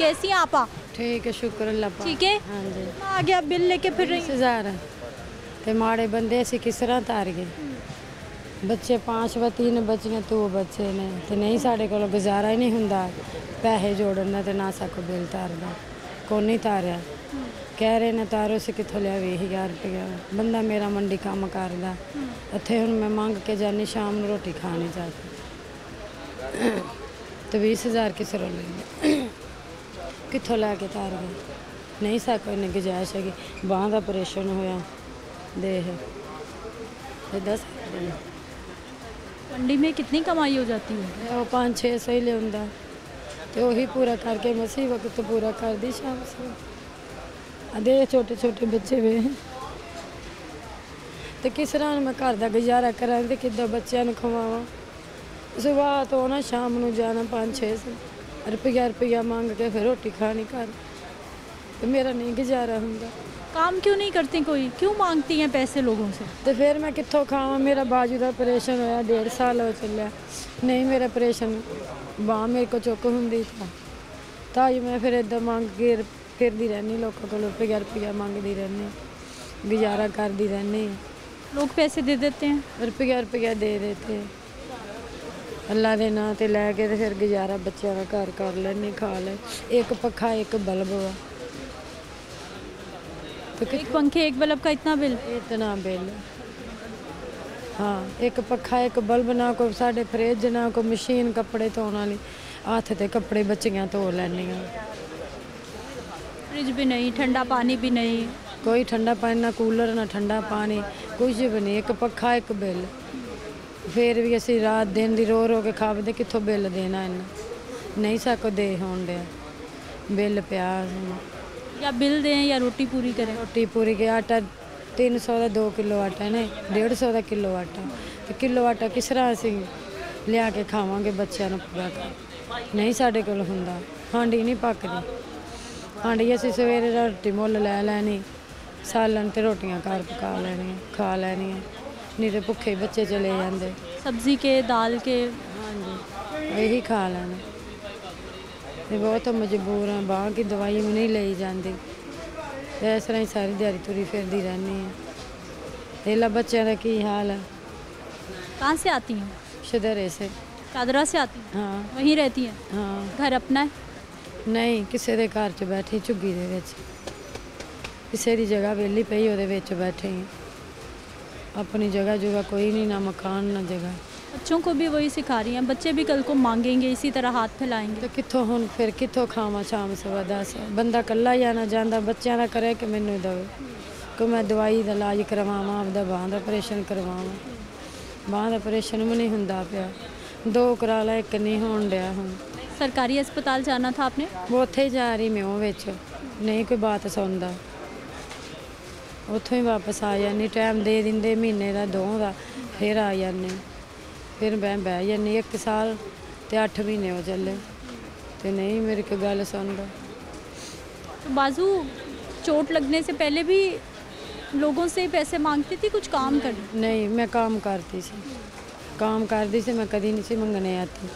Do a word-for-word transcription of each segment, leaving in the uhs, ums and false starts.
कैसी हैं आपा? ठीक है, शुक्र अल्लाह। ठीक है, हाँ जी। आ गया बिल लेके फिर रही है ते माड़े बंदे से किस तरह तार गए। बच्चे पांच व तीन बच्चियां तो बच्चे ने ते नहीं साढ़े को गुजारा ही नहीं हुंदा, पैसे जोड़ना ते ना सको बिल तारदा को नहीं तारिया। कह रहे ने तारो से कितों लिया वी हजार रुपया बंदा मेरा मंडी काम करदा इत्थे। हुण मैं मंग के जानी शाम नूं रोटी खानी चाहिए तो बीस हज़ार किस कितों ला के तार गए, नहीं सको इन्नी गुजाइश हैगी। बांह का ऑपरेशन होया देख दस। मंडी में कितनी कमाई हो जाती है? वो पाँच छः सौ ही लिया तो वही पूरा करके मसी वक्त तो पूरा कर दी शाम से। अदे छोटे छोटे बच्चे वे तो किस तरह मैं घर का गुजारा करा तो कि बच्चों को खवावां। सुबह तो ना शाम को जाना पाँच छः सौ रुपया रुपया मांग के फिर रोटी खानी घर, तो मेरा नहीं गुजारा होता। काम क्यों नहीं करती कोई, क्यों मांगती हैं पैसे लोगों से? तो फिर मैं कितों खावा, मेरा बाजू का ऑपरेशन होया डेढ़ साल हो चलिया, नहीं मेरा ऑपरेशन बाँह मेरे को चुक होंगी ताई मैं फिर इदा मांग के फिरती रहनी, लोगों को रुपया रुपया मांगती रहनी, गुजारा करती रहनी। लोग पैसे दे देते हैं, रुपया रुपया दे देते हैं अल्लाह के नाम से लैके, तो फिर गुजारा बच्चों का घर कर लें खा लें। एक पंखा एक बल्ब वा तो एक पंखे एक बल्ब का इतना बिल, इतना बिल। हाँ, एक पंखा एक बल्ब, ना कोई साढ़े फ्रिज, ना कोई मशीन कपड़े धोने वाली, हाथ से कपड़े बच्चियां धो लैनी, फ्रिज भी नहीं, ठंडा पानी भी नहीं, कोई ठंडा पानी ना कूलर ना ठंडा पानी कुछ भी नहीं, एक पंखा एक बिल। फिर भी असं रात दिन की रो रो के खावते कितों बिल देना, इन्ना नहीं सको दे होन दिया बिल पिया। या बिल दें या रोटी पूरी करें, रोटी पूरी के आटा तीन सौ का दो किलो आटा ने डेढ़ सौ का किलो आटा, तो किलो आटा किस तरह असी लिया के खावे बच्चों को पूरा कर, नहीं साढ़े कोल हुंदा। हांडी नहीं पकदी, हांडी असी सवेरे रोटी मुल लै लैनी सालन ते रोटियां घर पका लैनियां खा लैनियां, नहीं तो भुखे बच्चे चले जाते सब्जी के दाल के। हाँ जी, यही खा लेना। बहुत मजबूर हैं, बाँह की दवाई भी नहीं ली जाती, इस तरह ही सारी दिहाड़ी तुरी फिरती रहनी है। देला बच्चों का की हाल है। कहाँ से आती हैं? शदरे से, शादरा से आती हैं। हाँ, वहीं रहती हैं। हाँ, घर अपना है नहीं, किसी के घर च बैठी झुग्गी के, किसी की जगह वेली पई वो बैठे हैं, अपनी जगह जगह कोई नहीं, ना मकान ना जगह। बच्चों को भी वही सिखा रही हैं, बच्चे भी कल को मांगेंगे इसी तरह हाथ फैलाएंगे तो कितों हम फिर कितों खावा शाम सुबह दस। बंदा कला ही आना जाता, बच्चों का करे कि मैनू दवे को मैं दवाई का इलाज करवाव, आपका बाँह का ऑपरेशन करवाव, बाँह का ऑपरेशन भी नहीं होता पाया, दो करा ला एक नहीं हो रहा। हूँ सरकारी अस्पताल जाना था आपने, वो उत्थे ही जा रही मैं, वो नहीं कोई बात सुनता, उतों ही वापस आ जानी, टाइम दे देंगे महीने का दो का, फिर आ जाने, फिर मैं बह जानी एक साल तो अठ महीने वो चले, तो नहीं मेरी कोई गल सुन लो। तो बाजू चोट लगने से पहले भी लोगों से पैसे मांगती थी कुछ काम कर? नहीं, मैं काम करती सी, काम करती सी, मैं कभी नहीं सी मंगने आती,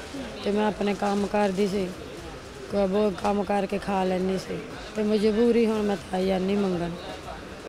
तो मैं अपने काम करती सी, वो काम करके खा लैनी सी, तो मजबूरी हुण मैं आ जानी मंगन।